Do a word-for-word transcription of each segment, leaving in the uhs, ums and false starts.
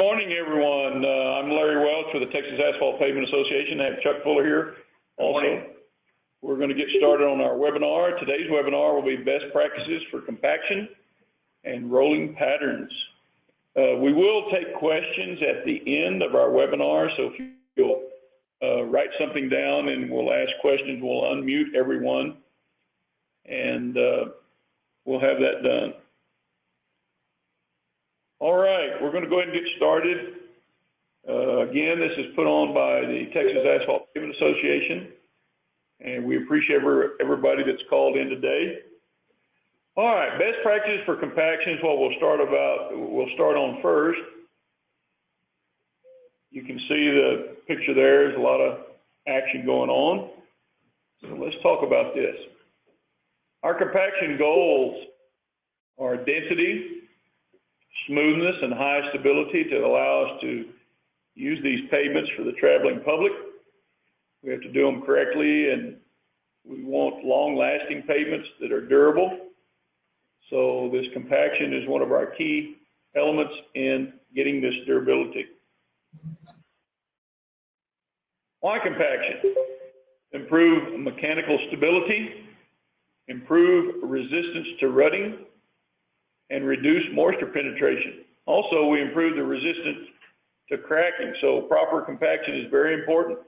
Good morning, everyone. Uh, I'm Larry Welch with the Texas Asphalt Pavement Association. I have Chuck Fuller here. Also, morning. We're going to get started on our webinar. Today's webinar will be best practices for compaction and rolling patterns. Uh, we will take questions at the end of our webinar, so if you'll uh, write something down and we'll ask questions, we'll unmute everyone, and uh, we'll have that done. All right, we're going to go ahead and get started. Uh, again, this is put on by the Texas Asphalt Pavement Association, and we appreciate everybody that's called in today. All right, best practices for compaction is what we'll start about. We'll start on first. You can see the picture there. There's a lot of action going on. So let's talk about this. Our compaction goals are density, smoothness, and high stability to allow us to use these pavements for the traveling public. We have to do them correctly, and we want long-lasting pavements that are durable. So this compaction is one of our key elements in getting this durability. Why compaction? Improve mechanical stability, improve resistance to rutting, and reduce moisture penetration. Also, we improve the resistance to cracking, so proper compaction is very important.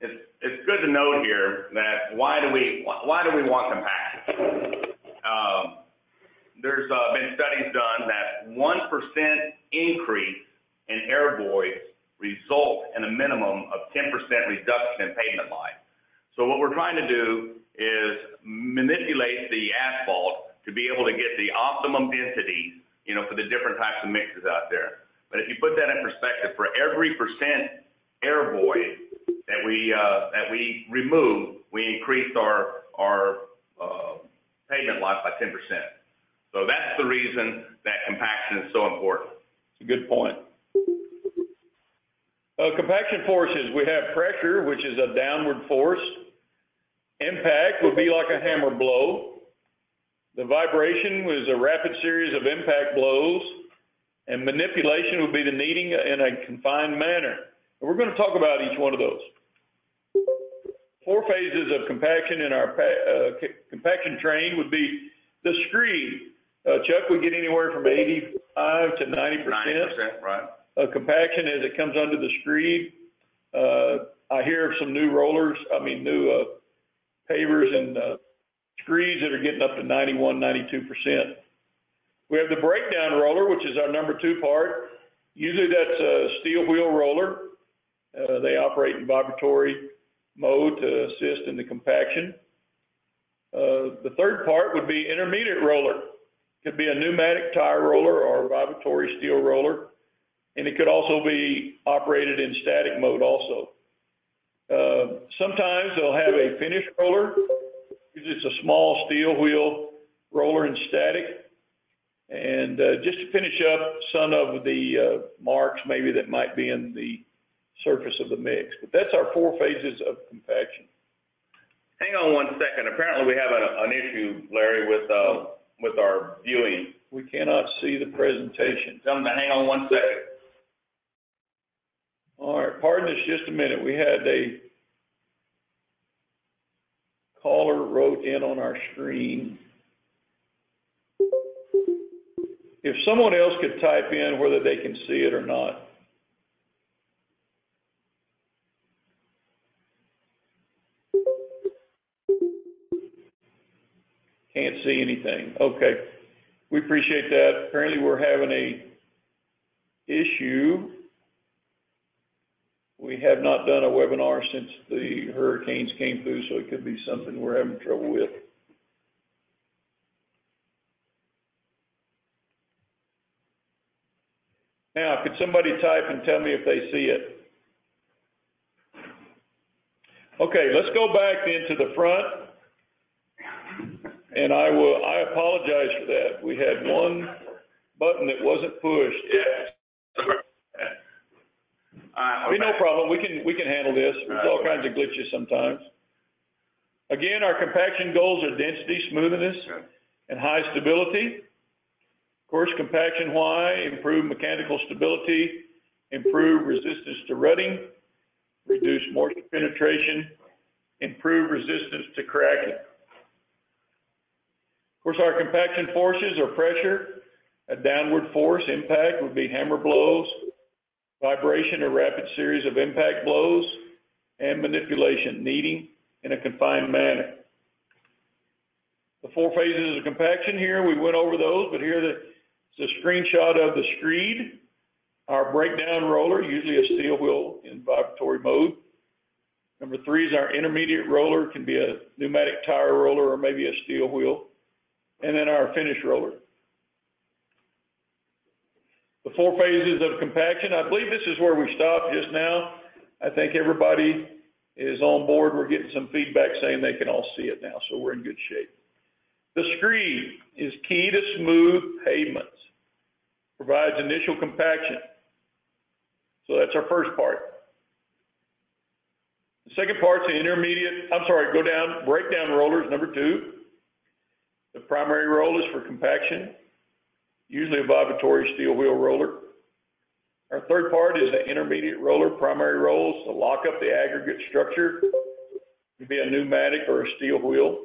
It's, it's good to note here that why do we, why do we want compaction? Um, there's uh, been studies done that one percent increase in air voids results in a minimum of ten percent reduction in pavement life. So what we're trying to do is manipulate the asphalt to be able to get the optimum density, you know, for the different types of mixes out there. But if you put that in perspective, for every percent air void that we uh, that we remove, we increase our our uh, pavement life by ten percent. So that's the reason that compaction is so important. It's a good point. Uh, compaction forces: we have pressure, which is a downward force. Impact would be like a hammer blow. The vibration was a rapid series of impact blows, and manipulation would be the kneading in a confined manner. And we're going to talk about each one of those. Four phases of compaction in our uh, compaction train would be the screed. Uh, Chuck, we get anywhere from eighty-five to ninety percent, ninety percent right. uh, compaction as it comes under the screed. Uh, I hear of some new rollers, I mean, new uh, pavers and uh, screeds that are getting up to ninety-one, ninety-two percent. We have the breakdown roller, which is our number two part. Usually that's a steel wheel roller. Uh, they operate in vibratory mode to assist in the compaction. Uh, the third part would be intermediate roller. Could be a pneumatic tire roller or a vibratory steel roller. And it could also be operated in static mode also. Uh, sometimes they'll have a finish roller. It's a small steel wheel roller and static. And uh, just to finish up some of the uh, marks maybe that might be in the surface of the mix. But that's our four phases of compaction. Hang on one second. Apparently we have a, an issue, Larry, with, uh, with our viewing. We cannot see the presentation. Tell them to hang on one second. All right, pardon us just a minute. We had a caller wrote in on our screen. If someone else could type in whether they can see it or not. Can't see anything. Okay. We appreciate that. Apparently we're having a issue. We have not done a webinar since the hurricanes came through, so it could be something we're having trouble with. Now, could somebody type and tell me if they see it? Okay, let's go back then to the front. And I will, I apologize for that. We had one button that wasn't pushed. Yeah. Uh, okay. No problem. We can we can handle this. There's all kinds of glitches sometimes. Again, our compaction goals are density, smoothness, and high stability. Of course, compaction why? Improve mechanical stability, improve resistance to rutting, reduce moisture penetration, improve resistance to cracking. Of course, our compaction forces are pressure, a downward force impact would be hammer blows, vibration or rapid series of impact blows, and manipulation, kneading in a confined manner. The four phases of compaction here, we went over those, but here the, it's a screenshot of the screed, our breakdown roller, usually a steel wheel in vibratory mode. Number three is our intermediate roller, can be a pneumatic tire roller or maybe a steel wheel. And then our finish roller. The four phases of compaction, I believe this is where we stopped just now. I think everybody is on board. We're getting some feedback saying they can all see it now, so we're in good shape. The screed is key to smooth pavements, provides initial compaction. So that's our first part. The second part's the intermediate, I'm sorry, go down, breakdown rollers, number two. The primary roll is for compaction, usually a vibratory steel wheel roller. Our third part is the intermediate roller, primary rolls to lock up the aggregate structure. It could be a pneumatic or a steel wheel.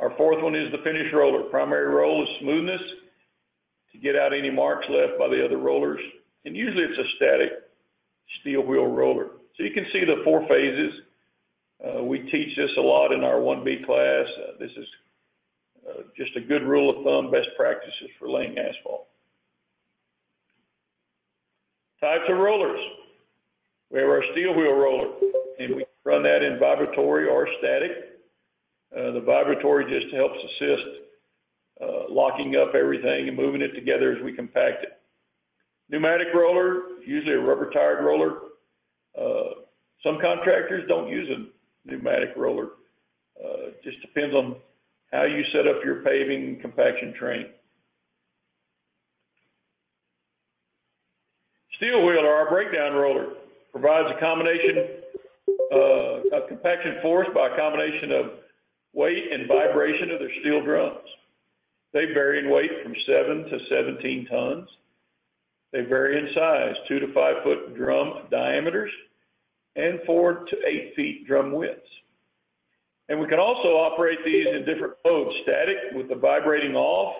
Our fourth one is the finish roller. Primary roll is smoothness to get out any marks left by the other rollers. And usually it's a static steel wheel roller. So you can see the four phases. Uh, we teach this a lot in our one B class. Uh, this is uh, just a good rule of thumb, best practices for laying asphalt. Types of rollers. We have our steel wheel roller, and we run that in vibratory or static. Uh, the vibratory just helps assist uh, locking up everything and moving it together as we compact it. Pneumatic roller, usually a rubber-tired roller. Uh, some contractors don't use a pneumatic roller. Uh, just depends on how you set up your paving compaction train. Steel wheel, or our breakdown roller, provides a combination uh, of compaction force by a combination of weight and vibration of their steel drums. They vary in weight from seven to seventeen tons. They vary in size, two to five foot drum diameters and four to eight feet drum widths. And we can also operate these in different modes, static with the vibrating off.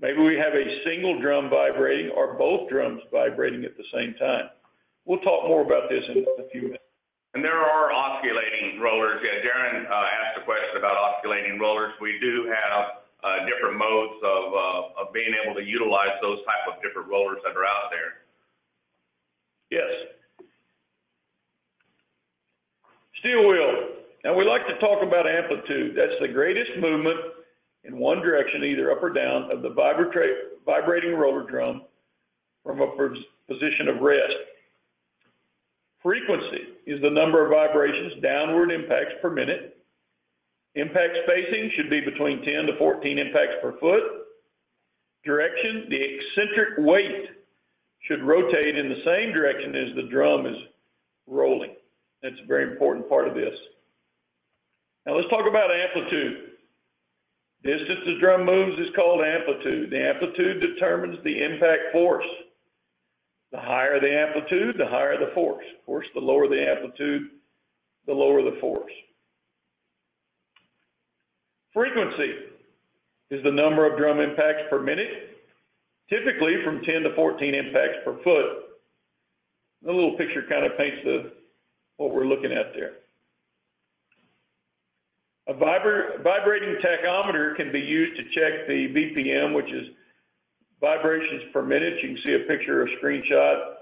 Maybe we have a single drum vibrating or both drums vibrating at the same time. We'll talk more about this in a few minutes. And there are osculating rollers. Yeah, Darren uh, asked a question about osculating rollers. We do have uh, different modes of, uh, of being able to utilize those type of different rollers that are out there. Yes. Steel wheel. Now we like to talk about amplitude. That's the greatest movement in one direction, either up or down, of the vibrating roller drum from a position of rest. Frequency is the number of vibrations, downward impacts per minute. Impact spacing should be between ten to fourteen impacts per foot. Direction, the eccentric weight should rotate in the same direction as the drum is rolling. That's a very important part of this. Now let's talk about amplitude. Distance the drum moves is called amplitude. The amplitude determines the impact force. The higher the amplitude, the higher the force. Of course, the lower the amplitude, the lower the force. Frequency is the number of drum impacts per minute, typically from ten to fourteen impacts per foot. The little picture kind of paints the, what we're looking at there. A vibra vibrating tachometer can be used to check the B P M, which is vibrations per minute. You can see a picture or a screenshot,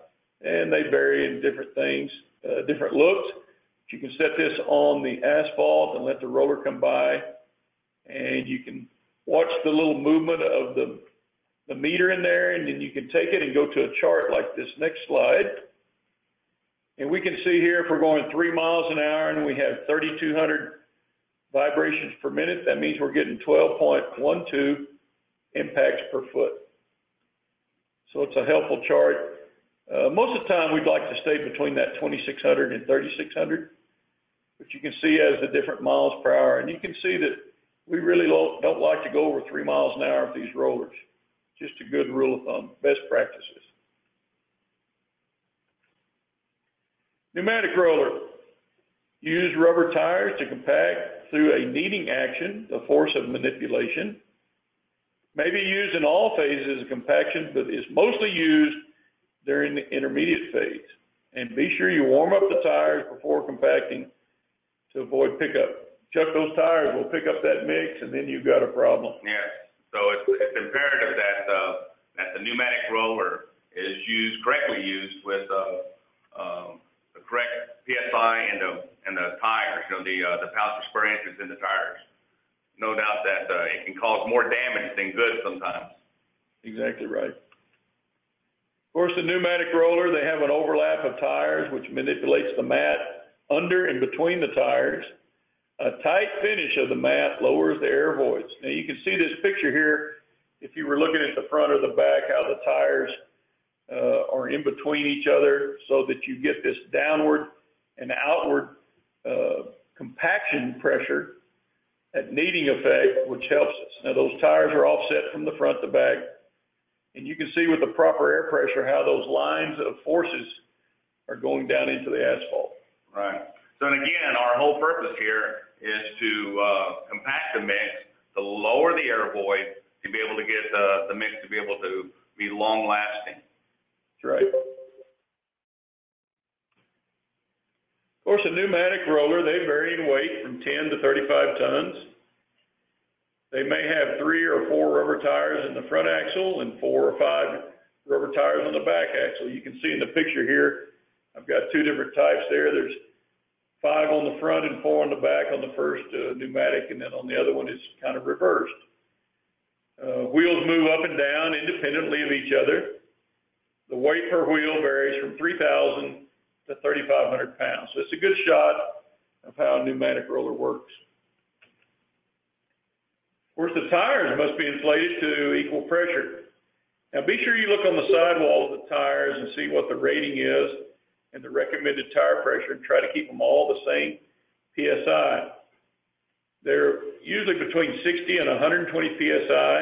and they vary in different things, uh, different looks. But you can set this on the asphalt and let the roller come by, and you can watch the little movement of the, the meter in there, and then you can take it and go to a chart like this next slide. And we can see here if we're going three miles an hour and we have thirty-two hundred vibrations per minute, that means we're getting twelve point one two impacts per foot. So it's a helpful chart. Uh, most of the time we'd like to stay between that twenty-six hundred and thirty-six hundred, but you can see as the different miles per hour, and you can see that we really don't like to go over three miles an hour with these rollers. Just a good rule of thumb, best practices. Pneumatic roller. Use rubber tires to compact through a kneading action, the force of manipulation. Maybe used in all phases of compaction, but is mostly used during the intermediate phase. And be sure you warm up the tires before compacting to avoid pickup. Chuck, those tires will pick up that mix, and then you've got a problem. Yes. So it's, it's imperative that uh, that the pneumatic roller is used correctly, used with uh, um, the correct P S I and the and the tires. You know, the uh, the pounds per square inch is in the tires. No doubt that uh, it can cause more damage than good sometimes. Exactly right. Of course, the pneumatic roller, they have an overlap of tires, which manipulates the mat under and between the tires. A tight finish of the mat lowers the air voids. Now, you can see this picture here. If you were looking at the front or the back, how the tires uh, are in between each other so that you get this downward and outward uh, compaction pressure, that kneading effect, which helps us. Now, those tires are offset from the front to back, and you can see with the proper air pressure how those lines of forces are going down into the asphalt. Right. So, and again, our whole purpose here is to uh, compact the mix, to lower the air void, to be able to get the, the mix to be able to be long-lasting. That's right. Of course, a pneumatic roller, they vary in weight from ten to thirty-five tons. They may have three or four rubber tires in the front axle and four or five rubber tires on the back axle. You can see in the picture here, I've got two different types there. There's five on the front and four on the back on the first uh, pneumatic, and then on the other one it's kind of reversed. Uh, wheels move up and down independently of each other. The weight per wheel varies from three thousand to thirty-five hundred pounds. So it's a good shot of how a pneumatic roller works. Of course, the tires must be inflated to equal pressure. Now, be sure you look on the sidewall of the tires and see what the rating is and the recommended tire pressure, and try to keep them all the same P S I. They're usually between sixty and one hundred twenty P S I.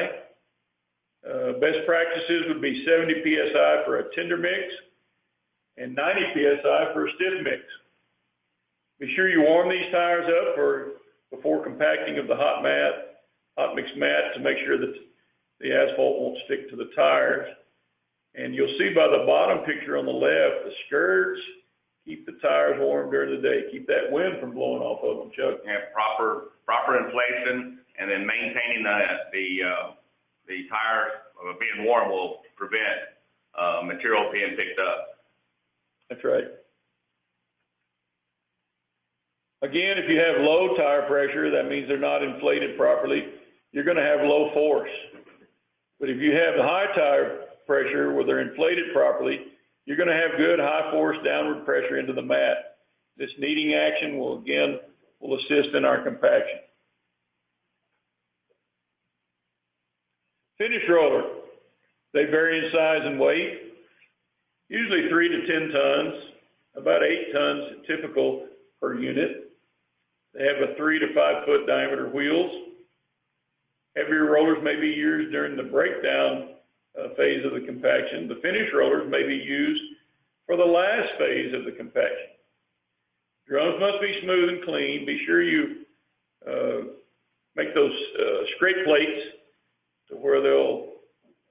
Uh, best practices would be seventy P S I for a tender mix, and ninety P S I for a stiff mix. Be sure you warm these tires up for, before compacting of the hot mat, hot mix mat, to make sure that the asphalt won't stick to the tires. And you'll see by the bottom picture on the left, the skirts keep the tires warm during the day, keep that wind from blowing off of them, Chuck. Yeah, proper proper inflation, and then maintaining the the uh, the tires being warm will prevent uh, material being picked up. That's right. Again, if you have low tire pressure, that means they're not inflated properly. You're going to have low force. But if you have high tire pressure where they're inflated properly, you're going to have good high force downward pressure into the mat. This kneading action will, again, will assist in our compaction. Finish roller. They vary in size and weight. Usually three to ten tons, about eight tons typical per unit. They have a three to five foot diameter wheels. Heavier rollers may be used during the breakdown uh, phase of the compaction. The finish rollers may be used for the last phase of the compaction. Drums must be smooth and clean. Be sure you uh, make those uh, scrape plates to where they'll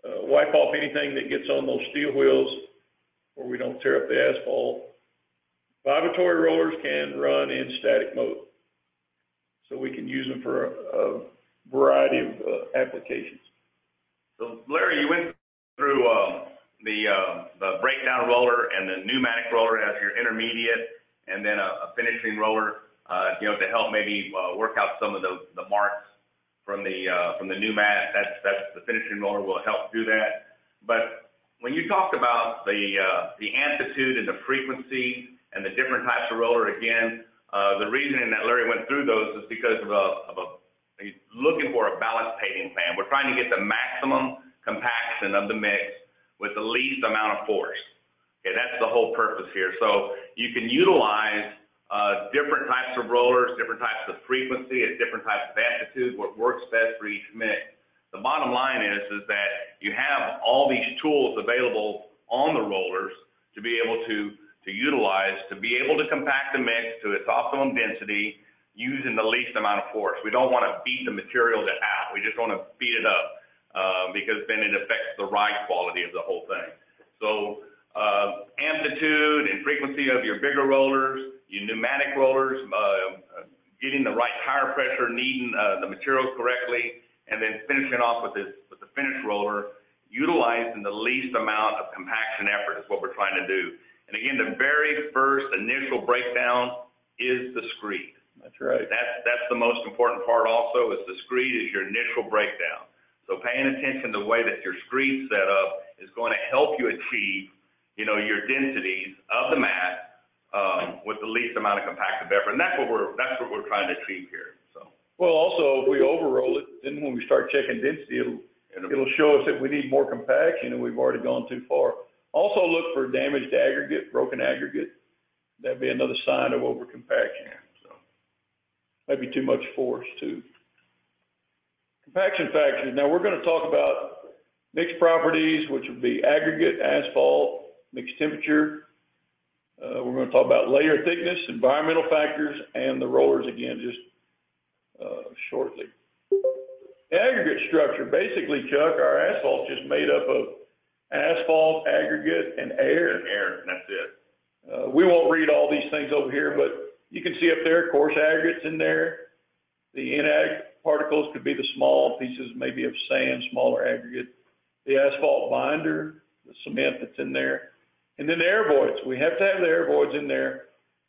uh, wipe off anything that gets on those steel wheels, or we don't tear up the asphalt. Vibratory rollers can run in static mode, so we can use them for a, a variety of uh, applications. So, Larry, you went through uh, the, uh, the breakdown roller and the pneumatic roller as your intermediate, and then a, a finishing roller, uh, you know, to help maybe uh, work out some of the, the marks from the uh, from the pneumatic. That's that's the finishing roller will help do that, but. When you talked about the uh, the amplitude and the frequency and the different types of roller, again, uh, the reasoning that Larry went through those is because of a, of a he's looking for a balanced paving plan. We're trying to get the maximum compaction of the mix with the least amount of force. Okay, that's the whole purpose here. So you can utilize uh, different types of rollers, different types of frequency, at different types of amplitude, what works best for each mix. The bottom line is, is that you have all these tools available on the rollers to be able to to utilize to be able to compact the mix to its optimum density using the least amount of force. We don't want to beat the material to out. We just want to beat it up uh, because then it affects the ride quality of the whole thing. So uh, amplitude and frequency of your bigger rollers, your pneumatic rollers, uh, getting the right tire pressure, kneading uh, the materials correctly, and then finishing off with, this, with the finish roller, utilizing the least amount of compaction effort is what we're trying to do. And again, the very first initial breakdown is the screed. That's right. That's, that's the most important part also is the screed is your initial breakdown. So paying attention to the way that your screed's set up is going to help you achieve, you know, your densities of the mat um, with the least amount of compactive effort. And that's what we're, that's what we're trying to achieve here. So. Well, also, if we overroll it, then when we start checking density, it'll, it'll show us that we need more compaction and we've already gone too far. Also look for damaged aggregate, broken aggregate. That'd be another sign of overcompaction. Yeah. Maybe too much force too. Compaction factors. Now we're going to talk about mixed properties, which would be aggregate, asphalt, mixed temperature. Uh, we're going to talk about layer thickness, environmental factors, and the rollers again just uh, shortly. The aggregate structure. Basically, Chuck, our asphalt is just made up of asphalt, aggregate, and air. And air, that's it. Uh, we won't read all these things over here, but you can see up there, coarse aggregates in there. The inag particles could be the small pieces, maybe of sand, smaller aggregate. The asphalt binder, the cement that's in there. And then the air voids. We have to have the air voids in there,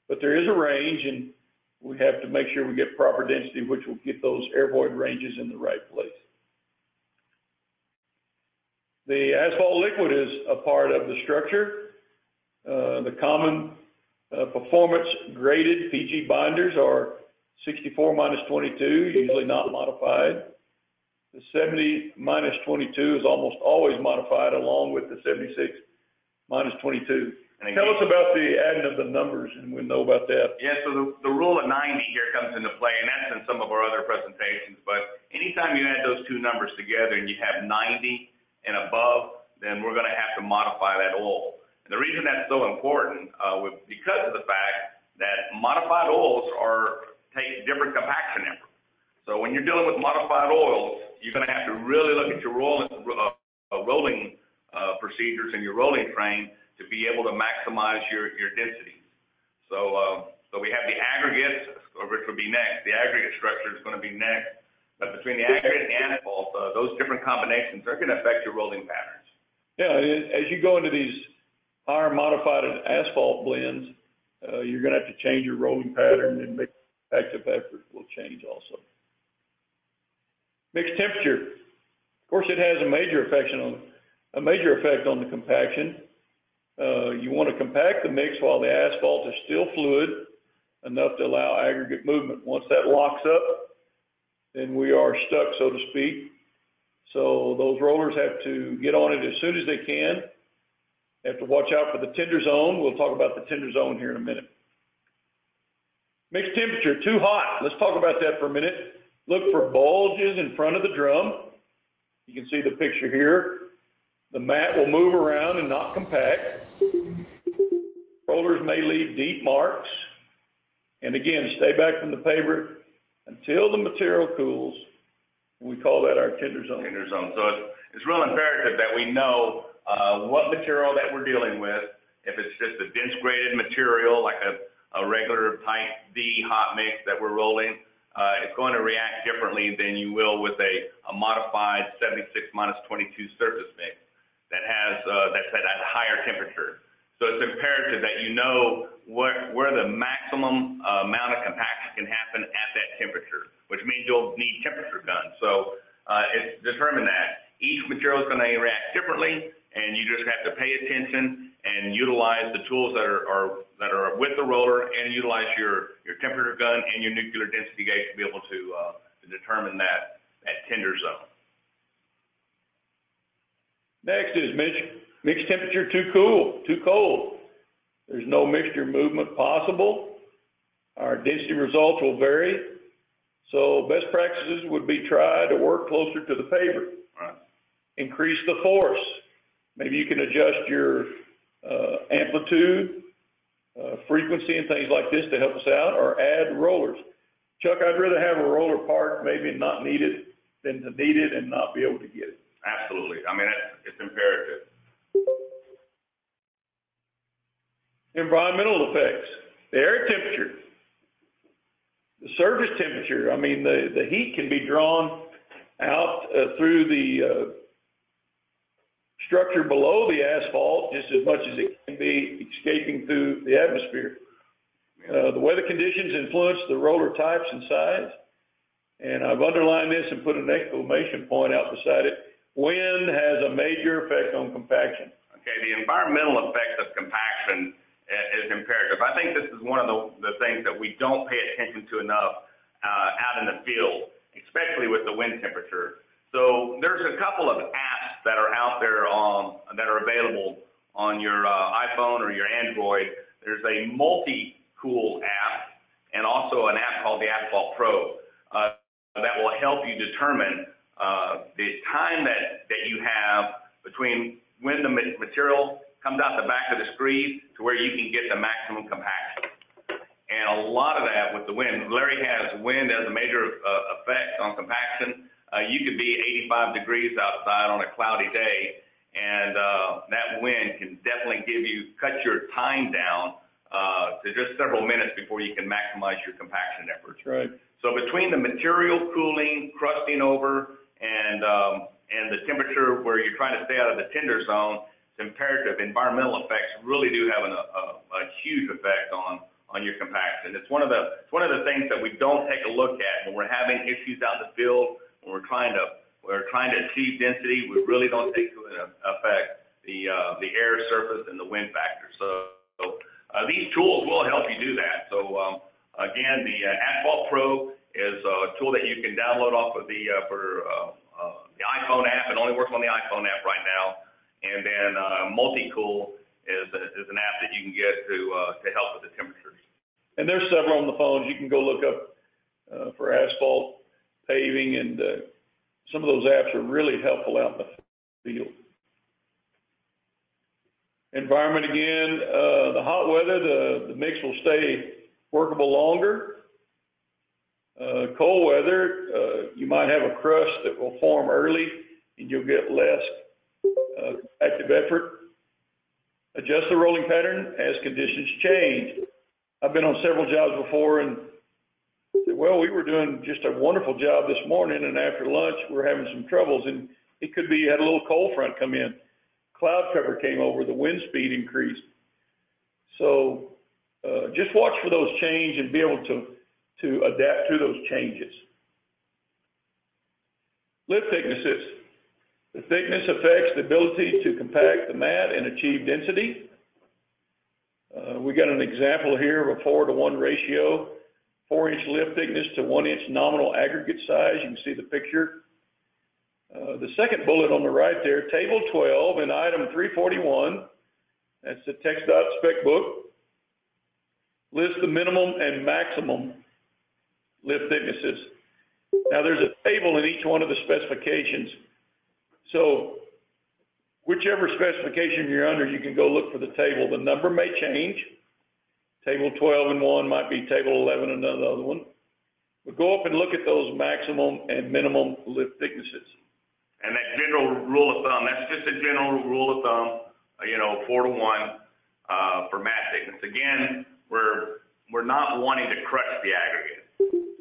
but there is a range, and we have to make sure we get proper density, which will get those air void ranges in the right place. The asphalt liquid is a part of the structure. Uh, the common Uh, performance graded P G binders are sixty-four minus twenty-two, usually not modified. The seventy minus twenty-two is almost always modified along with the seventy-six minus twenty-two. And again, tell us about the adding of the numbers and we know about that. Yeah, so the, the rule of ninety here comes into play, and that's in some of our other presentations, but anytime you add those two numbers together and you have ninety and above, then we're going to have to modify that oil. And the reason that's so important uh, was because of the fact that modified oils are take different compaction efforts. So when you're dealing with modified oils, you're going to have to really look at your rolling, uh, rolling uh, procedures and your rolling train to be able to maximize your, your densities. So, uh, so we have the aggregates, which will be next. The aggregate structure is going to be next. But between the aggregate and asphalt, uh, those different combinations are going to affect your rolling patterns. Yeah, as you go into these higher modified asphalt blends, uh, you're going to have to change your rolling pattern and make active effort will change also. Mixed temperature. Of course, it has a major effect on, a major effect on the compaction. Uh, you want to compact the mix while the asphalt is still fluid enough to allow aggregate movement. Once that locks up, then we are stuck, so to speak. So those rollers have to get on it as soon as they can. You have to watch out for the tender zone. We'll talk about the tender zone here in a minute. Mixed temperature, too hot. Let's talk about that for a minute. Look for bulges in front of the drum. You can see the picture here. The mat will move around and not compact. Rollers may leave deep marks. And again, stay back from the paver until the material cools. And we call that our tender zone. Tender zone. So it's, it's real imperative that we know Uh, what material that we're dealing with. If it's just a dense graded material like a, a regular type D hot mix that we're rolling, uh, it's going to react differently than you will with a, a modified seventy-six minus twenty-two surface mix that has uh, that's at a higher temperature. So it's imperative that you know where, where the maximum uh, amount of compaction can happen at that temperature, which means you'll need temperature guns. So uh, it's determined that each material is going to react differently. And you just have to pay attention and utilize the tools that are, are that are with the roller, and utilize your your temperature gun and your nuclear density gauge to be able to uh, to determine that that tender zone. Next is mixed mixed temperature too cool, too cold. There's no mixture movement possible. Our density results will vary. So best practices would be try to work closer to the paver. Right. Increase the force. Maybe you can adjust your uh, amplitude uh, frequency and things like this to help us out, or add rollers. Chuck, I'd rather have a roller park maybe and not need it than to need it and not be able to get it. Absolutely. I mean, it's, it's imperative. Environmental effects, the air temperature, the surface temperature. I mean, the, the heat can be drawn out uh, through the uh, structure below the asphalt just as much as it can be escaping through the atmosphere. Uh, the weather conditions influence the roller types and size. And I've underlined this and put an exclamation point out beside it. Wind has a major effect on compaction. Okay, the environmental effects of compaction is imperative. I think this is one of the, the things that we don't pay attention to enough uh, out in the field, especially with the wind temperature. So there's a couple of apps that are out there um, that are available on your uh, iPhone or your Android. There's a Multi-Cool app and also an app called the Asphalt Pro uh, that will help you determine uh, the time that, that you have between when the material comes out the back of the screed to where you can get the maximum compaction. And a lot of that with the wind. Larry has wind as a major uh, effect on compaction. Uh, you could be eighty-five degrees outside on a cloudy day, and uh, that wind can definitely give you, cut your time down uh, to just several minutes before you can maximize your compaction efforts. Right. So between the material cooling, crusting over, and um, and the temperature where you're trying to stay out of the tender zone, it's imperative. Environmental effects really do have an, a, a huge effect on, on your compaction. It's one of the it's one of the things that we don't take a look at when we're having issues out in the field, when we're trying to we're trying to achieve density. We really don't take into effect the uh, the air surface and the wind factor. So uh, these tools will help you do that. So um, again, the uh, Asphalt Pro is a tool that you can download off of the uh, for uh, Uh, the iPhone app. It only works on the iPhone app right now. And then uh, Multi-Cool is, a, is an app that you can get to uh, to help with the temperatures. And there's several on the phones. You can go look up uh, for asphalt paving, and uh, some of those apps are really helpful out in the field. Environment again, uh, the hot weather, the, the mix will stay workable longer. Uh, cold weather, uh, you might have a crust that will form early and you'll get less uh, active effort. Adjust the rolling pattern as conditions change. I've been on several jobs before and, well, we were doing just a wonderful job this morning, and after lunch we're having some troubles, and it could be you had a little cold front come in, cloud cover came over, the wind speed increased. So uh, just watch for those change and be able to to adapt to those changes. Lift thicknesses. The thickness affects the ability to compact the mat and achieve density. Uh, we got an example here of a four to one ratio, four inch lift thickness to one inch nominal aggregate size. You can see the picture. Uh, the second bullet on the right there, table twelve in item three forty-one, that's the TxDOT spec book, lists the minimum and maximum lift thicknesses. Now there's a table in each one of the specifications. So whichever specification you're under, you can go look for the table. The number may change. Table twelve and one might be table eleven and another one. But go up and look at those maximum and minimum lift thicknesses. And that general rule of thumb, that's just a general rule of thumb, you know, four to one uh, for mat thickness. Again, we're, we're not wanting to crush the aggregate.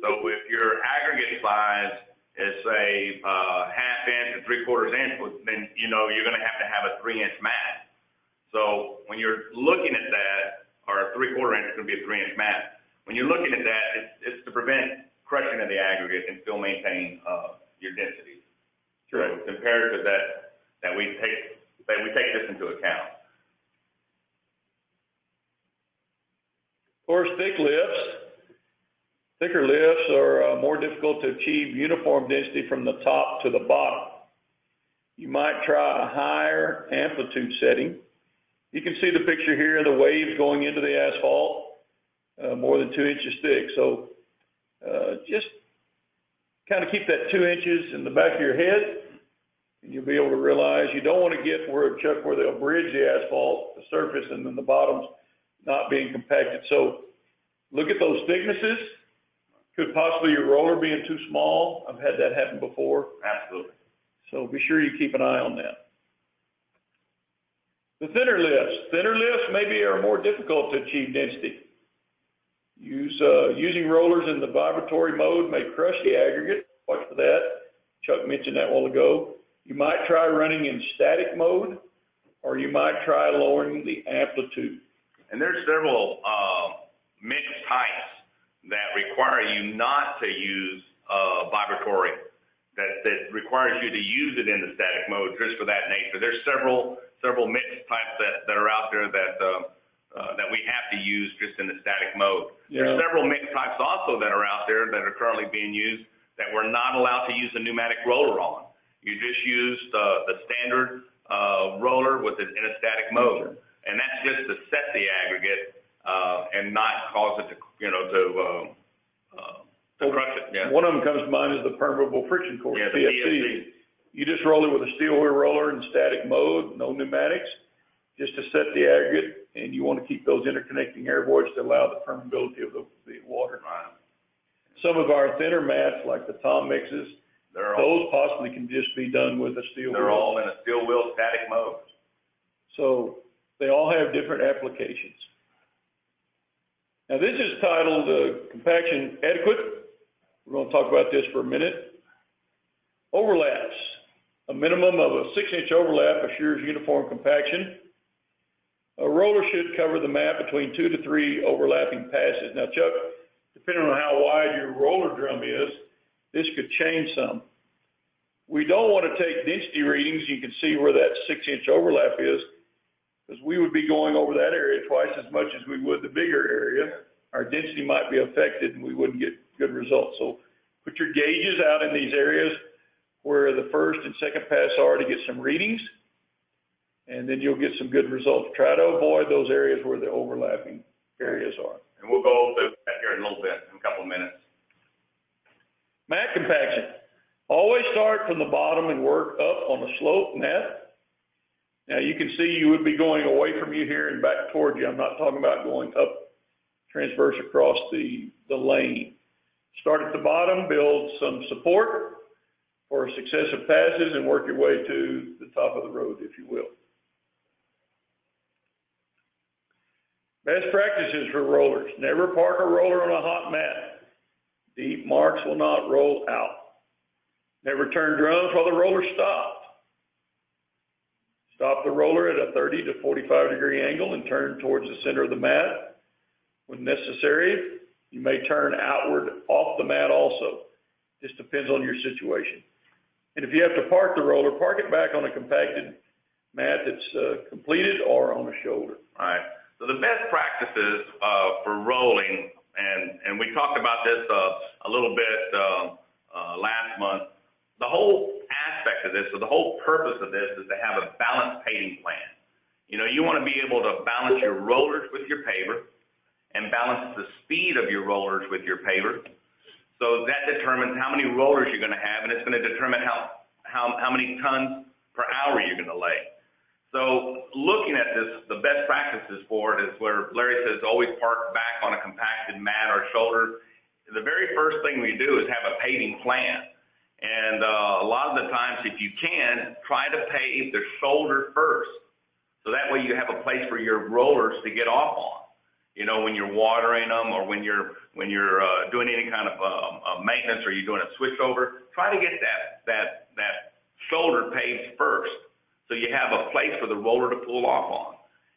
So if your aggregate size is, say, uh, half inch or three-quarters inch, then, you know, you're going to have to have a three-inch mat. So when you're looking at that, or a three-quarter inch is going to be a three-inch mat. When you're looking at that, it's, it's to prevent crushing of the aggregate and still maintain uh, your density. Sure. So it's imperative that, that, we take, that we take this into account. Of course, thick lifts. Thicker lifts are uh, more difficult to achieve uniform density from the top to the bottom. You might try a higher amplitude setting. You can see the picture here, the waves going into the asphalt, uh, more than two inches thick. So uh, just kind of keep that two inches in the back of your head, and you'll be able to realize you don't want to get where, Chuck, where they'll bridge the asphalt, the surface, and then the bottom's not being compacted. So look at those thicknesses. Could possibly your roller being too small. I've had that happen before. Absolutely. So be sure you keep an eye on that. The thinner lifts. Thinner lifts maybe are more difficult to achieve density. Use, uh, using rollers in the vibratory mode may crush the aggregate. Watch for that. Chuck mentioned that a while ago. You might try running in static mode, or you might try lowering the amplitude. And there's several uh, mix types that require you not to use uh, vibratory, that, that requires you to use it in the static mode just for that nature. There's several several mix types that, that are out there that uh, Uh, that we have to use just in the static mode. Yeah. There's several mix types also that are out there that are currently being used that we're not allowed to use a pneumatic roller on. You just use the, the standard uh, roller with it in a static mode, and that's just to set the aggregate uh, and not cause it to, you know, to, uh, uh, to crush it. Yeah. One of them comes to mind is the permeable friction course, yeah, the P F C. You just roll it with a steel wheel roller in static mode, no pneumatics, just to set the aggregate, and you want to keep those interconnecting air voids to allow the permeability of the, the water. Right. Some of our thinner mats, like the Tom mixes, they're those all, possibly can just be done with a steel they're wheel. They're all in a steel wheel static mode. So they all have different applications. Now this is titled uh, Compaction Adequate. We're going to talk about this for a minute. Overlaps. A minimum of a six inch overlap assures uniform compaction. A roller should cover the mat between two to three overlapping passes. Now, Chuck, depending on how wide your roller drum is, this could change some. We don't want to take density readings. You can see where that six-inch overlap is, because we would be going over that area twice as much as we would the bigger area. Our density might be affected, and we wouldn't get good results. So put your gauges out in these areas where the first and second pass are to get some readings, and then you'll get some good results. Try to avoid those areas where the overlapping areas are. And we'll go over that here in a little bit, in a couple of minutes. Mat compaction. Always start from the bottom and work up on the slope mat. Now you can see you would be going away from you here and back toward you. I'm not talking about going up transverse across the, the lane. Start at the bottom, build some support for successive passes, and work your way to the top of the road, if you will. Best practices for rollers. Never park a roller on a hot mat. Deep marks will not roll out. Never turn drums while the roller stopped. Stop the roller at a thirty to forty-five degree angle and turn towards the center of the mat. When necessary, you may turn outward off the mat also. Just depends on your situation. And if you have to park the roller, park it back on a compacted mat that's uh, completed or on a shoulder. All right. So the best practices uh, for rolling, and, and we talked about this uh, a little bit uh, uh, last month, the whole aspect of this, or the whole purpose of this, is to have a balanced paving plan. You know, you want to be able to balance your rollers with your paver and balance the speed of your rollers with your paver. So that determines how many rollers you're going to have, and it's going to determine how, how, how many tons per hour you're going to lay. So looking at this, the best practices for it is where Larry says always park back on a compacted mat or shoulder. The very first thing we do is have a paving plan. And uh, a lot of the times, if you can, try to pave the shoulder first. So that way you have a place for your rollers to get off on. You know, when you're watering them, or when you're, when you're uh, doing any kind of uh, maintenance, or you're doing a switchover, try to get that, that, that shoulder paved first. So you have a place for the roller to pull off on,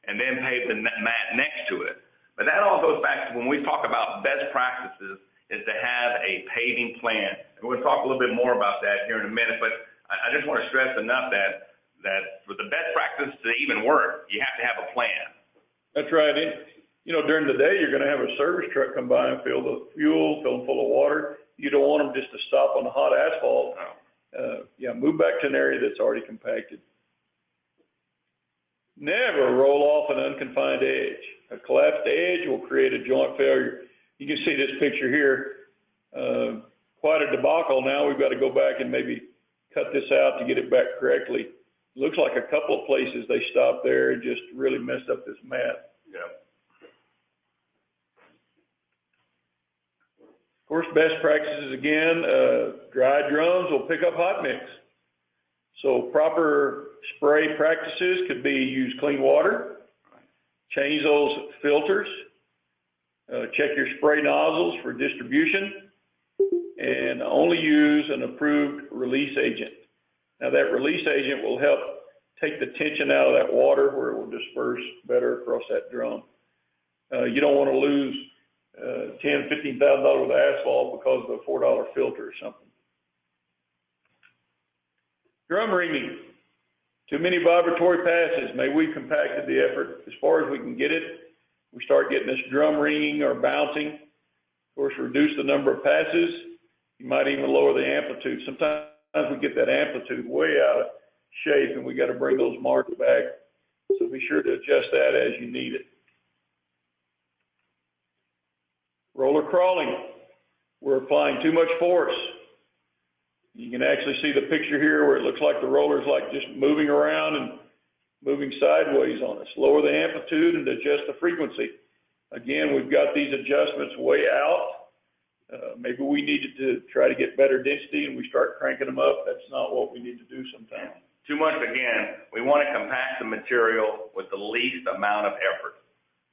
and then pave the mat next to it. But that all goes back to when we talk about best practices, is to have a paving plan. And we'll talk a little bit more about that here in a minute, but I just want to stress enough that, that for the best practice to even work, you have to have a plan. That's right. And, you know, during the day, you're going to have a service truck come by and fill the fuel, fill them full of water. You don't want them just to stop on the hot asphalt. No. Uh, yeah, move back to an area that's already compacted. Never roll off an unconfined edge. A collapsed edge will create a joint failure. You can see this picture here, uh, quite a debacle. Now we've got to go back and maybe cut this out to get it back correctly. Looks like a couple of places they stopped there and just really messed up this mat. Yeah. Of course, best practices again, uh, dry drums will pick up hot mix. So proper spray practices could be use clean water, change those filters, uh, check your spray nozzles for distribution, and only use an approved release agent. Now that release agent will help take the tension out of that water where it will disperse better across that drum. Uh, you don't want to lose uh, ten thousand dollars, fifteen thousand dollars worth of asphalt because of a four dollar filter or something. Drum reaming. Too many vibratory passes. Maybe we've compacted the effort as far as we can get it. We start getting this drum ringing or bouncing. Of course, reduce the number of passes. You might even lower the amplitude. Sometimes we get that amplitude way out of shape, and we got to bring those marks back. So be sure to adjust that as you need it. Roller crawling. We're applying too much force. You can actually see the picture here where it looks like the roller's like just moving around and moving sideways on us. Lower the amplitude and adjust the frequency. Again, we've got these adjustments way out. Uh, maybe we needed to try to get better density and we start cranking them up. That's not what we need to do sometimes. Too much, again, we want to compact the material with the least amount of effort.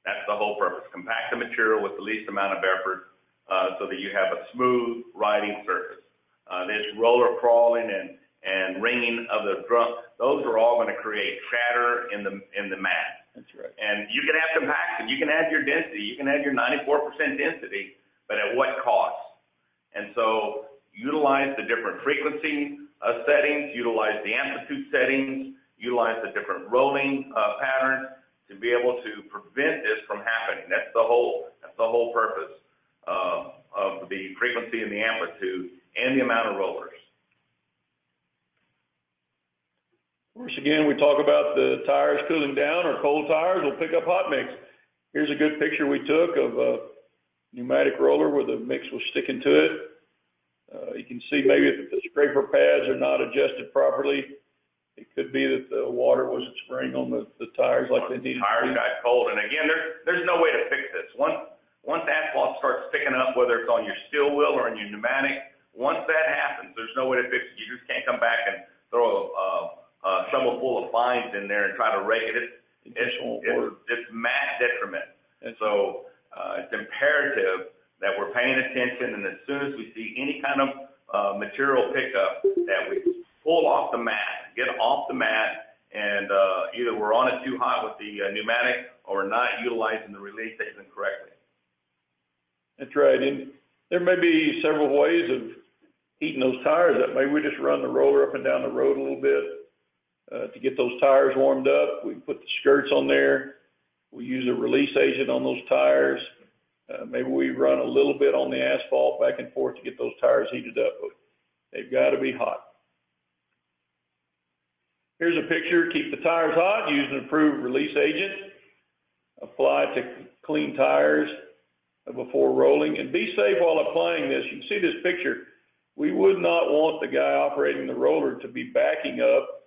That's the whole purpose. Compact the material with the least amount of effort uh, so that you have a smooth riding surface. Uh, this roller crawling and, and ringing of the drum, those are all going to create chatter in the, in the mat. That's right. And you can have compaction, you can add your density, you can add your ninety-four percent density, but at what cost? And so utilize the different frequency uh, settings, utilize the amplitude settings, utilize the different rolling uh, patterns to be able to prevent this from happening. That's the whole, that's the whole purpose uh, of the frequency and the amplitude and the amount of rollers. Of course, again, we talk about the tires cooling down or cold tires will pick up hot mix. Here's a good picture we took of a pneumatic roller where the mix was sticking to it. Uh, you can see maybe if the scraper pads are not adjusted properly, it could be that the water wasn't spraying on the, the tires like they needed. The tires got cold, and again, there, there's no way to fix this. Once, once asphalt starts picking up, whether it's on your steel wheel or on your pneumatic, once that happens, there's no way to fix it. You just can't come back and throw a, a, a shovel full of fines in there and try to rake it. It's, it it's, it's, it's mass detriment. And so uh, it's imperative that we're paying attention, and as soon as we see any kind of uh, material pickup, that we pull off the mat, get off the mat, and uh, either we're on it too hot with the uh, pneumatic or not utilizing the release agent correctly. That's right. And there may be several ways of heating those tires up. Maybe we just run the roller up and down the road a little bit uh, to get those tires warmed up. We put the skirts on there. We use a release agent on those tires. Uh, maybe we run a little bit on the asphalt back and forth to get those tires heated up. But they've got to be hot. Here's a picture. Keep the tires hot. Use an approved release agent. Apply to clean tires before rolling. And be safe while applying this. You can see this picture. We would not want the guy operating the roller to be backing up.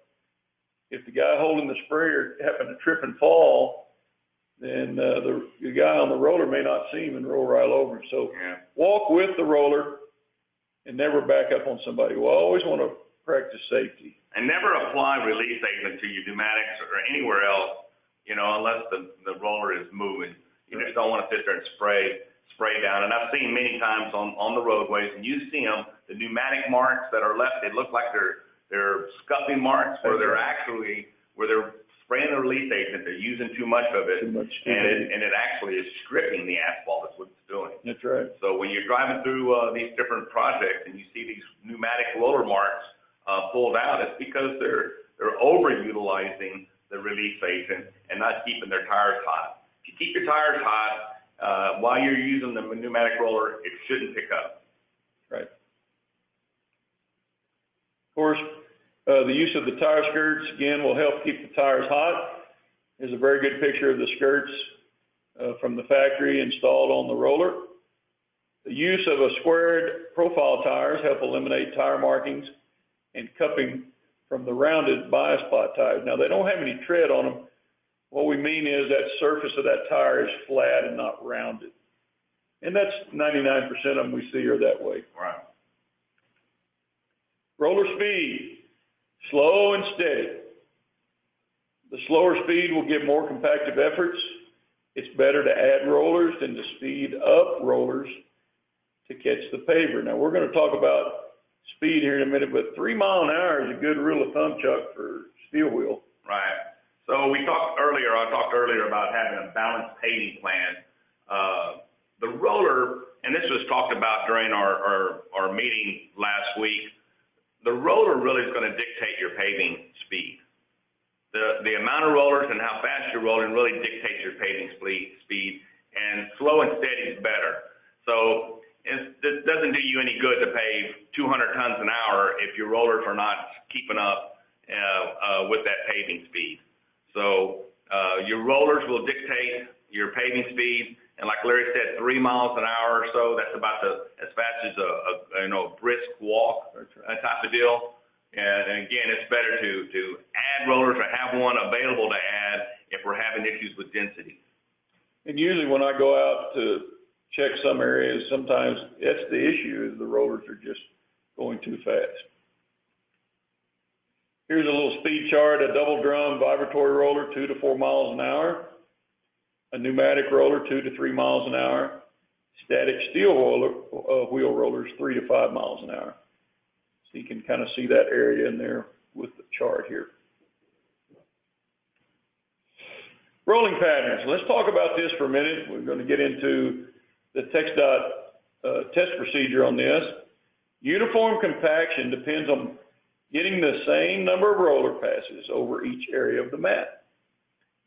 If the guy holding the sprayer happened to trip and fall, then uh, the, the guy on the roller may not see him and roll right over him. So yeah. Walk with the roller and never back up on somebody. We we'll always want to practice safety. And never apply release agent to your pneumatics or anywhere else, you know, unless the, the roller is moving. You right. Just don't want to sit there and spray spray down. And I've seen many times on, on the roadways, and you see them, the pneumatic marks that are left, they look like they're, they're scuffing marks where they're actually, where they're spraying the release agent, they're using too much of it, too much too and, it and it actually is stripping the asphalt, that's what it's doing. That's right. So when you're driving through uh, these different projects and you see these pneumatic roller marks uh, pulled out, it's because they're, they're overutilizing the release agent and not keeping their tires hot. If you keep your tires hot, Uh, while you're using the pneumatic roller, it shouldn't pick up. Right. Of course, uh, the use of the tire skirts, again, will help keep the tires hot. Here's a very good picture of the skirts uh, from the factory installed on the roller. The use of a squared profile tires help eliminate tire markings and cupping from the rounded bias-spot tires. Now, they don't have any tread on them. What we mean is that surface of that tire is flat and not rounded. And that's ninety-nine percent of them we see are that way. Right. Roller speed, slow and steady. The slower speed will give more compactive efforts. It's better to add rollers than to speed up rollers to catch the paver. Now, we're going to talk about speed here in a minute, but three mile an hour is a good rule of thumb, Chuck, for steel wheel. Right. So we talked earlier, I talked earlier about having a balanced paving plan. Uh, the roller, and this was talked about during our, our, our meeting last week, the roller really is going to dictate your paving speed. The, the amount of rollers and how fast you're rolling really dictates your paving speed, and slow and steady is better. So it doesn't do you any good to pave two hundred tons an hour if your rollers are not keeping up uh, uh, with that paving speed. So uh, your rollers will dictate your paving speed, and like Larry said, three miles an hour or so, that's about the, as fast as a, a you know, brisk walk type of deal. And again, it's better to, to add rollers or have one available to add if we're having issues with density. And usually when I go out to check some areas, sometimes that's the issue, is the rollers are just going too fast. Here's a little speed chart, a double drum vibratory roller, two to four miles an hour, a pneumatic roller, two to three miles an hour, static steel roller, uh, wheel rollers, three to five miles an hour. So you can kind of see that area in there with the chart here. Rolling patterns. Let's talk about this for a minute. We're going to get into the TxDOT uh, test procedure on this. Uniform compaction depends on getting the same number of roller passes over each area of the map.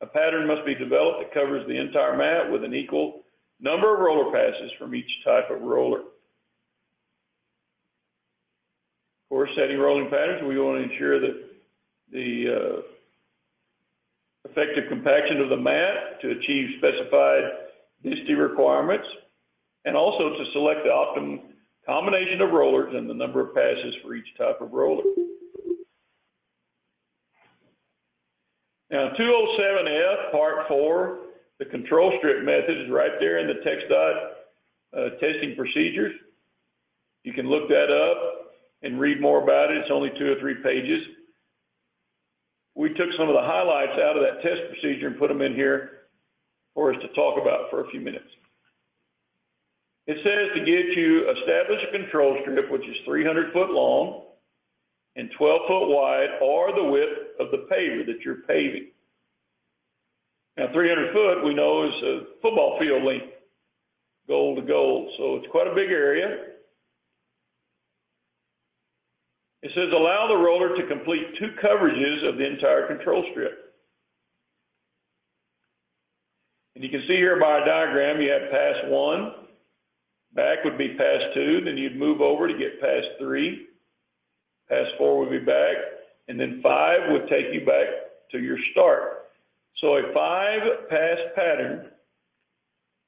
A pattern must be developed that covers the entire map with an equal number of roller passes from each type of roller. For setting rolling patterns, we want to ensure that the uh, effective compaction of the map to achieve specified density requirements, and also to select the optimum combination of rollers and the number of passes for each type of roller. Now, two oh seven F, part four, the control strip method is right there in the TxDOT uh, testing procedures. You can look that up and read more about it. It's only two or three pages. We took some of the highlights out of that test procedure and put them in here for us to talk about for a few minutes. It says to get you establish a control strip which is three hundred foot long and twelve foot wide, or the width of the paver that you're paving. Now, three hundred foot we know is a football field length, goal to goal, so it's quite a big area. It says allow the roller to complete two coverages of the entire control strip. And you can see here by our diagram, you have pass one, back would be pass two, then you'd move over to get pass three, pass four would be back, and then five would take you back to your start. So a five pass pattern,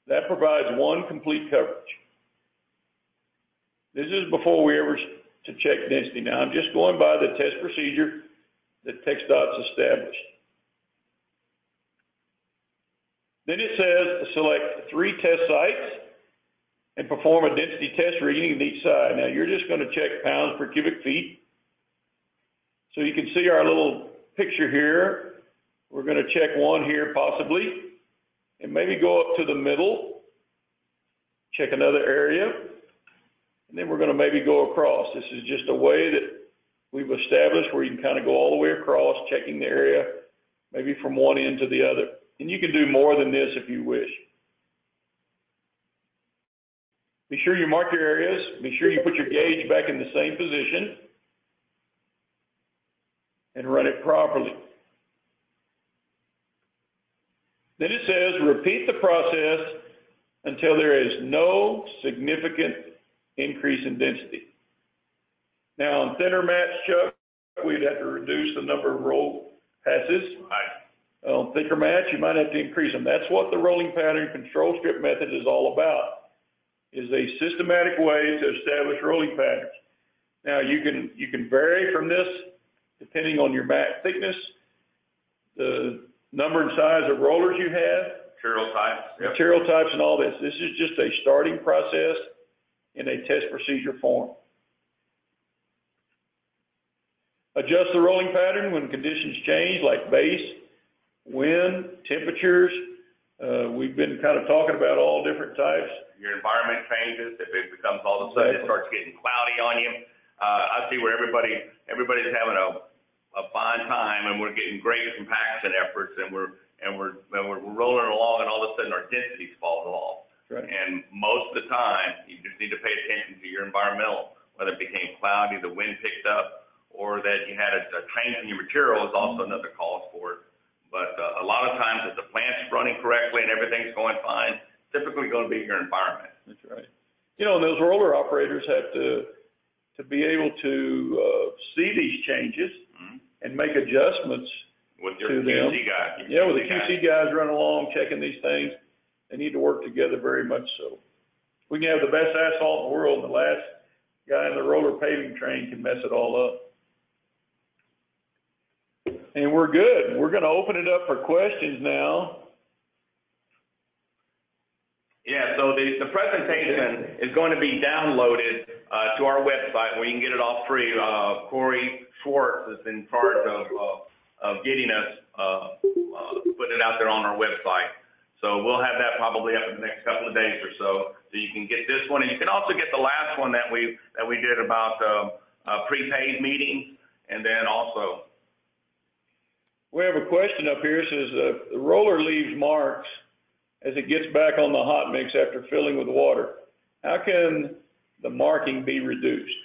that provides one complete coverage. This is before we ever to check density. Now, I'm just going by the test procedure that TxDOT's established. Then it says select three test sites and perform a density test reading at each side. Now, you're just going to check pounds per cubic feet. So you can see our little picture here. We're going to check one here possibly, and maybe go up to the middle, check another area, and then we're going to maybe go across. This is just a way that we've established where you can kind of go all the way across, checking the area, maybe from one end to the other. And you can do more than this if you wish. Be sure you mark your areas. Be sure you put your gauge back in the same position and run it properly. Then it says repeat the process until there is no significant increase in density. Now, on thinner mats, Chuck, we'd have to reduce the number of roll passes. Right. On thicker mats, you might have to increase them. That's what the rolling pattern control strip method is all about, is a systematic way to establish rolling patterns. Now, you can, you can vary from this depending on your mat thickness, the number and size of rollers you have, Material types. Yep. Material types and all this. This is just a starting process in a test procedure form. Adjust the rolling pattern when conditions change, like base, wind, temperatures. Uh, we've been kind of talking about all different types. Your environment changes. If it becomes all of a sudden it starts getting cloudy on you. Uh, I see where everybody everybody's having a a fine time, and we're getting great compaction efforts, and we're and we're and we're rolling along, and all of a sudden our density's falling off. Right. And most of the time, you just need to pay attention to your environmental, whether it became cloudy, the wind picked up, or that you had a, a change in your material is also another cause for it. But uh, a lot of times, if the plant's running correctly and everything's going fine, it's typically going to be your environment. That's right. You know, and those roller operators have to to be able to uh, see these changes. Mm-hmm. And make adjustments with your to Q C them. Guys. Yeah, with the Q C guys running along, checking these things. They need to work together very much so. We can have the best asphalt in the world, and the last guy in the roller paving train can mess it all up. And we're good. We're going to open it up for questions now. Yeah, so the, the presentation is going to be downloaded uh, to our website where you can get it all free. Uh, Corey Schwartz is in charge of, uh, of getting us, uh, uh, putting it out there on our website. So we'll have that probably up in the next couple of days or so. So you can get this one, and you can also get the last one that we that we did about uh, uh, prepaid meetings, and then also. We have a question up here. It says uh, the roller leaves marks as it gets back on the hot mix after filling with water. How can the marking be reduced?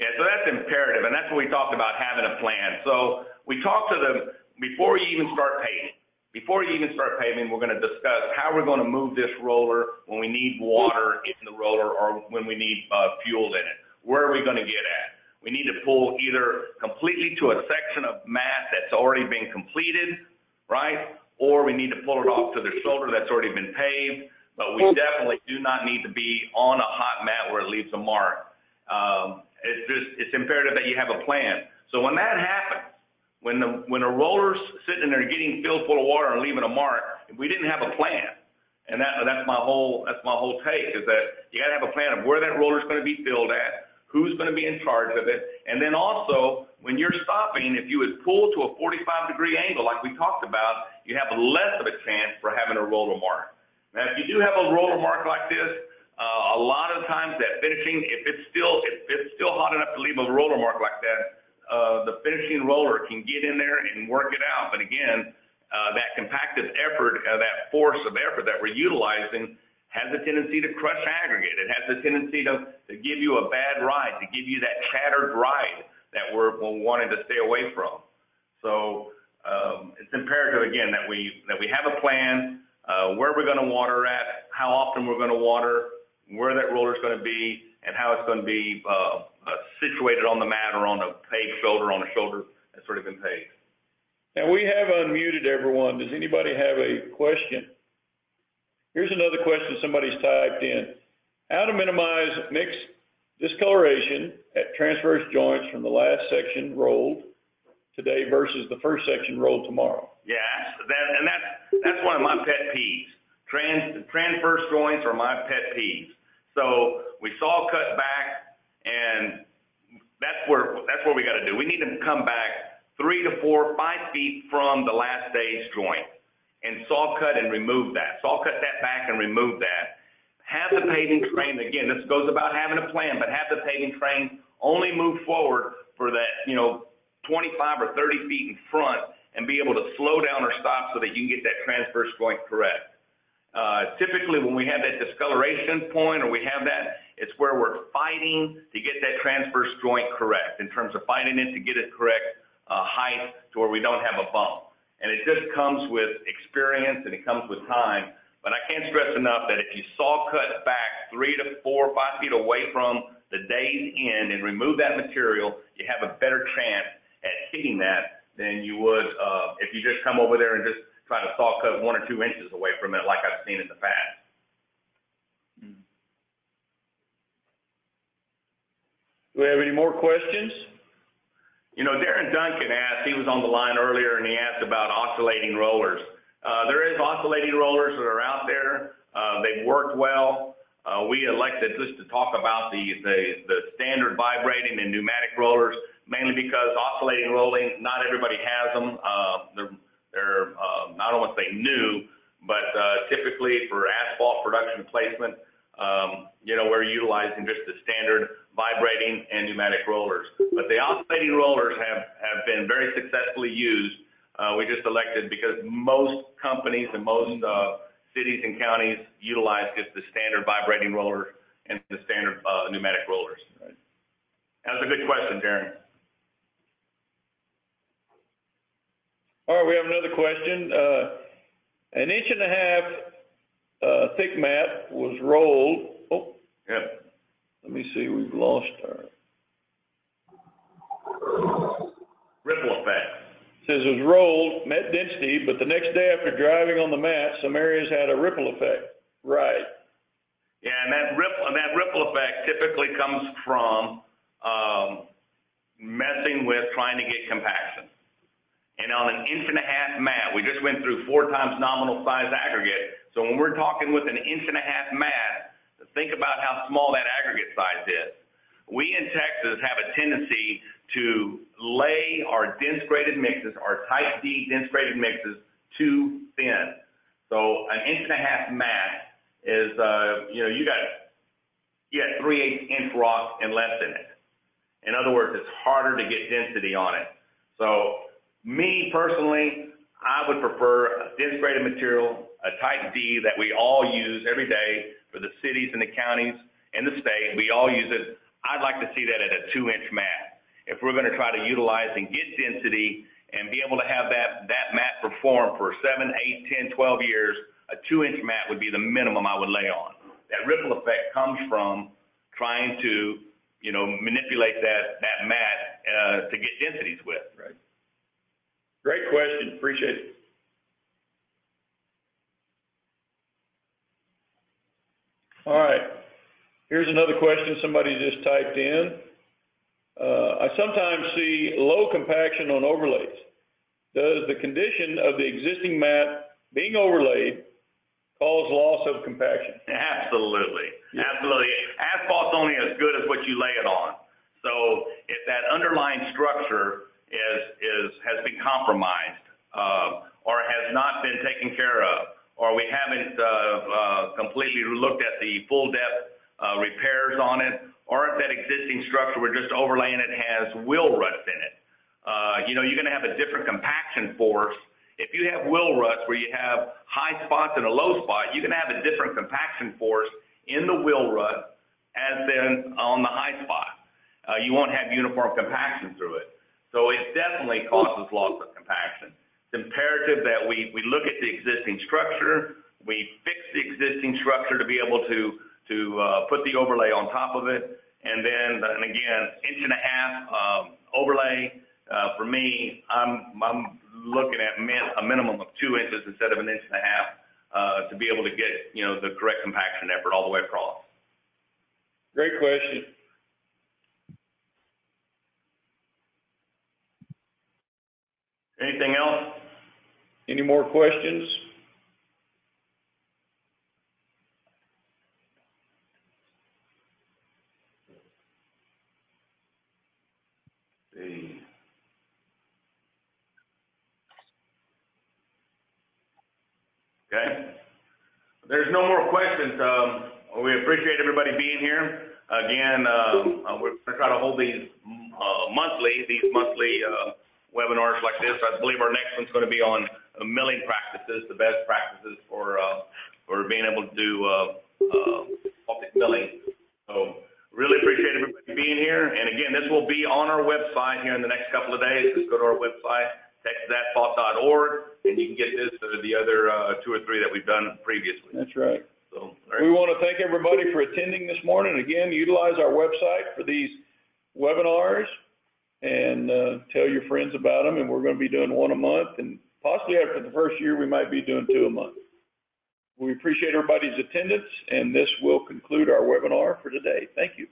Yeah, so that's imperative, and that's what we talked about, having a plan. So we talked to them before you even start paving. Before you even start paving, we're going to discuss how we're going to move this roller when we need water in the roller or when we need uh, fuel in it. Where are we going to get at? We need to pull either completely to a section of mat that's already been completed, right? Or we need to pull it off to the shoulder that's already been paved, but we definitely do not need to be on a hot mat where it leaves a mark. Um, it's just, it's imperative that you have a plan. So when that happens, when the when a roller's sitting in there getting filled full of water and leaving a mark, we didn't have a plan. And that that's my whole that's my whole take, is that you gotta have a plan of where that roller's gonna be filled at, who's gonna be in charge of it, and then also when you're stopping, if you would pull to a forty-five degree angle like we talked about, you have less of a chance for having a roller mark. Now, if you do have a roller mark like this, uh, a lot of times that finishing, if it's still if it's still hot enough to leave a roller mark like that, uh, the finishing roller can get in there and work it out. But again, uh, that compactive effort, uh, that force of effort that we're utilizing has a tendency to crush aggregate. It has a tendency to, to give you a bad ride, to give you that shattered ride that we're, we're wanting to stay away from. So um, it's imperative, again, that we that we have a plan, uh, where we're going to water at, how often we're going to water, where that roller is going to be, and how it's going to be uh, uh, situated on the mat or on a paved shoulder, on a shoulder that's sort of been paved. Now, we have unmuted everyone. Does anybody have a question? Here's another question somebody's typed in. How to minimize mix discoloration at transverse joints from the last section rolled today versus the first section rolled tomorrow. Yeah, that, and that's, that's one of my pet peeves. Trans, transverse joints are my pet peeves. So we saw cut back, and that's where, that's where we got to do. We need to come back three to four, five feet from the last day's joint and saw cut and remove that. Saw cut that back and remove that. Have the paving train, again, this goes about having a plan, but have the paving train only move forward for that, you know, twenty-five or thirty feet in front, and be able to slow down or stop so that you can get that transverse joint correct. Uh, typically, when we have that discoloration point or we have that, it's where we're fighting to get that transverse joint correct, in terms of fighting it to get it correct uh, height to where we don't have a bump. And it just comes with experience, and it comes with time. But I can't stress enough that if you saw cut back three to four or five feet away from the day's end and remove that material, you have a better chance at hitting that than you would uh, if you just come over there and just try to saw cut one or two inches away from it like I've seen in the past. Do we have any more questions? You know, Darren Duncan asked, he was on the line earlier, and he asked about oscillating rollers. Uh, there is oscillating rollers that are out there. Uh, they've worked well. Uh, we elected just to talk about the, the, the standard vibrating and pneumatic rollers, mainly because oscillating rolling, not everybody has them. Uh, they're, they're uh, I don't want to say new, but uh, typically for asphalt production placement, um, you know, we're utilizing just the standard vibrating and pneumatic rollers. But the oscillating rollers have, have been very successfully used. Uh, we just elected because most companies and most uh, cities and counties utilize just the standard vibrating rollers and the standard uh, pneumatic rollers. Right. That was a good question, Darren. All right, we have another question. Uh, an inch and a half uh, thick mat was rolled. Oh, yeah. Let me see. We've lost our ripple effect. Says it was rolled, met density, but the next day after driving on the mat, some areas had a ripple effect. Right. Yeah, and that ripple, that ripple effect typically comes from um, messing with trying to get compaction. And on an inch and a half mat, we just went through four times nominal size aggregate. So when we're talking with an inch and a half mat, think about how small that aggregate size is. We in Texas have a tendency to lay our dense graded mixes, our type D dense graded mixes, too thin. So an inch and a half mat is, uh, you know, you got you got three-eighths inch rock and less in it. In other words, it's harder to get density on it. So me personally, I would prefer a dense graded material, a type D that we all use every day for the cities and the counties and the state. We all use it. I'd like to see that at a two-inch mat. If we're going to try to utilize and get density and be able to have that, that mat perform for seven, eight, ten, twelve years, a two-inch mat would be the minimum I would lay on. That ripple effect comes from trying to, you know, manipulate that, that mat uh, to get densities with. Right. Great question. Appreciate it. All right. Here's another question somebody just typed in. Uh, I sometimes see low compaction on overlays. Does the condition of the existing mat being overlaid cause loss of compaction? Absolutely. Yeah. Absolutely. Asphalt's only as good as what you lay it on. So if that underlying structure is, is, has been compromised uh, or has not been taken care of, or we haven't uh, uh, completely looked at the full depth uh, repairs on it, or if that existing structure we're just overlaying it has wheel ruts in it. Uh, you know, you're gonna have a different compaction force. If you have wheel ruts where you have high spots and a low spot, you're gonna have a different compaction force in the wheel rut as then on the high spot. Uh, you won't have uniform compaction through it. So it definitely causes loss of compaction. It's imperative that we, we look at the existing structure, we fix the existing structure to be able to to uh, put the overlay on top of it, and then, and again, inch and a half um, overlay. Uh, for me, I'm, I'm looking at min a minimum of two inches instead of an inch and a half uh, to be able to get, you know, the correct compaction effort all the way across. Great question. Anything else? Any more questions? Okay. There's no more questions. Um, we appreciate everybody being here. Again, uh, we're going to try to hold these uh, monthly, these monthly uh, webinars like this. I believe our next one's going to be on milling practices, the best practices for uh, for being able to do uh, uh, milling. So, really appreciate everybody being here. And again, this will be on our website here in the next couple of days. Just go to our website, Texas Asphalt dot org. And you can get this or the other uh, two or three that we've done previously. That's right. So right. We want to thank everybody for attending this morning. Again, utilize our website for these webinars and uh, tell your friends about them. And we're going to be doing one a month. And possibly after the first year, we might be doing two a month. We appreciate everybody's attendance. And this will conclude our webinar for today. Thank you.